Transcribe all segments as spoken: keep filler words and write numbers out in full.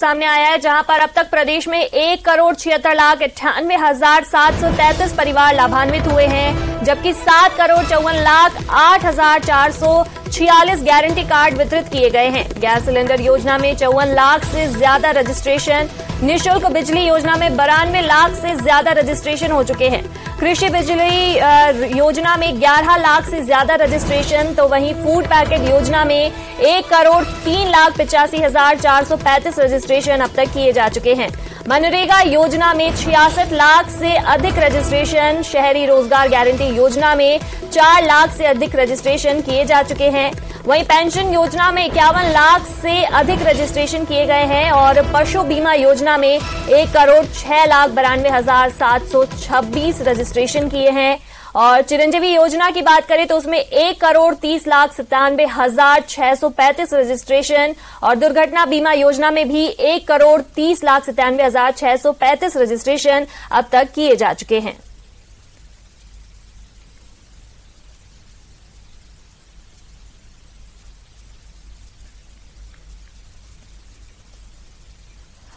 सामने आया है, जहां पर अब तक प्रदेश में एक करोड़ छिहत्तर लाख अट्ठानवे हजार सात सौ तैंतीस परिवार लाभान्वित हुए हैं, जबकि सात करोड़ चौवन लाख आठ हजार चार सौ छियालीस गारंटी कार्ड वितरित किए गए हैं। गैस सिलेंडर योजना में चौवन लाख से ज्यादा रजिस्ट्रेशन, निःशुल्क बिजली योजना में बानवे लाख से ज्यादा रजिस्ट्रेशन हो चुके हैं। कृषि बिजली योजना में ग्यारह लाख से ज्यादा रजिस्ट्रेशन, तो वहीं फूड पैकेट योजना में एक करोड़ तीन लाख पिचासी हजार चार सौ पैंतीस रजिस्ट्रेशन अब तक किए जा चुके हैं। मनरेगा योजना में छियासठ लाख से अधिक रजिस्ट्रेशन, शहरी रोजगार गारंटी योजना में चार लाख से अधिक रजिस्ट्रेशन किए जा चुके हैं। वहीं पेंशन योजना में इक्यावन लाख से अधिक रजिस्ट्रेशन किए गए हैं और पशु बीमा योजना में एक करोड़ छह लाख बानवे हजार सात सौ छब्बीस रजिस्ट्रेशन किए हैं। और चिरंजीवी योजना की बात करें तो उसमें एक करोड़ तीस लाख सत्तानवे हजार छह सौ पैंतीस रजिस्ट्रेशन और दुर्घटना बीमा योजना में भी एक करोड़ तीस लाख सत्तानवे हजार छह सौ पैंतीस रजिस्ट्रेशन अब तक किए जा चुके हैं।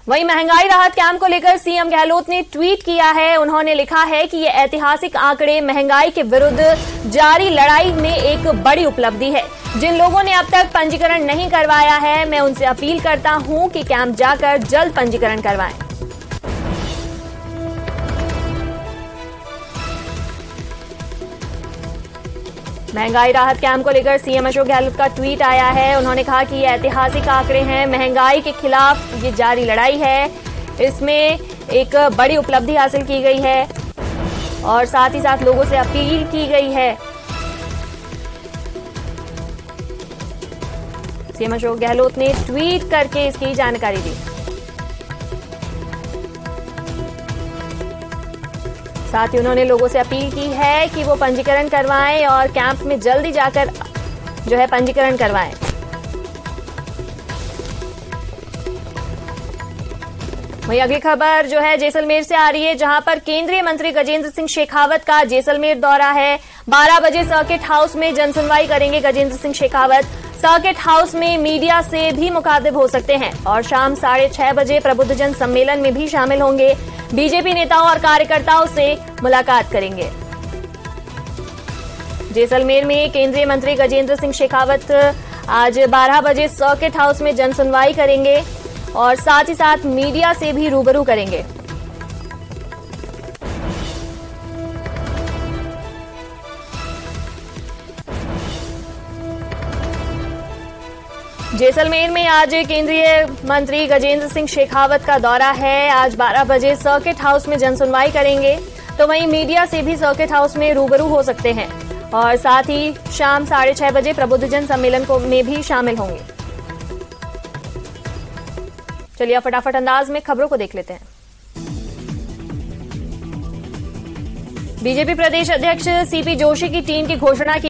वहीं महंगाई राहत कैंप को लेकर सीएम गहलोत ने ट्वीट किया है। उन्होंने लिखा है कि ये ऐतिहासिक आंकड़े महंगाई के विरुद्ध जारी लड़ाई में एक बड़ी उपलब्धि है। जिन लोगों ने अब तक पंजीकरण नहीं करवाया है, मैं उनसे अपील करता हूं कि कैंप जाकर जल्द पंजीकरण करवाएं। महंगाई राहत कैंप को लेकर सीएम अशोक गहलोत का ट्वीट आया है। उन्होंने कहा कि ये ऐतिहासिक आंकड़े हैं, महंगाई के खिलाफ ये जारी लड़ाई है, इसमें एक बड़ी उपलब्धि हासिल की गई है और साथ ही साथ लोगों से अपील की गई है। सीएम अशोक गहलोत ने ट्वीट करके इसकी जानकारी दी। साथ ही उन्होंने लोगों से अपील की है कि वो पंजीकरण करवाएं और कैंप में जल्दी जाकर जो है पंजीकरण करवाएं। वहीं अगली खबर जो है जैसलमेर से आ रही है, जहां पर केंद्रीय मंत्री गजेंद्र सिंह शेखावत का जैसलमेर दौरा है। बारह बजे सर्किट हाउस में जनसुनवाई करेंगे गजेंद्र सिंह शेखावत। सर्किट हाउस में मीडिया से भी मुखातिब हो सकते हैं और शाम साढ़े छह बजे प्रबुद्धजन सम्मेलन में भी शामिल होंगे। बीजेपी नेताओं और कार्यकर्ताओं से मुलाकात करेंगे। जैसलमेर में केंद्रीय मंत्री गजेंद्र सिंह शेखावत आज बारह बजे सर्किट हाउस में जनसुनवाई करेंगे और साथ ही साथ मीडिया से भी रूबरू करेंगे। जैसलमेर में आज केंद्रीय मंत्री गजेंद्र सिंह शेखावत का दौरा है। आज बारह बजे सर्किट हाउस में जनसुनवाई करेंगे, तो वहीं मीडिया से भी सर्किट हाउस में रूबरू हो सकते हैं और साथ ही शाम साढ़े छह बजे प्रबुद्धजन सम्मेलन को में भी शामिल होंगे। चलिए फटाफट अंदाज में खबरों को देख लेते हैं। बीजेपी प्रदेश अध्यक्ष सीपी जोशी की टीम की घोषणा की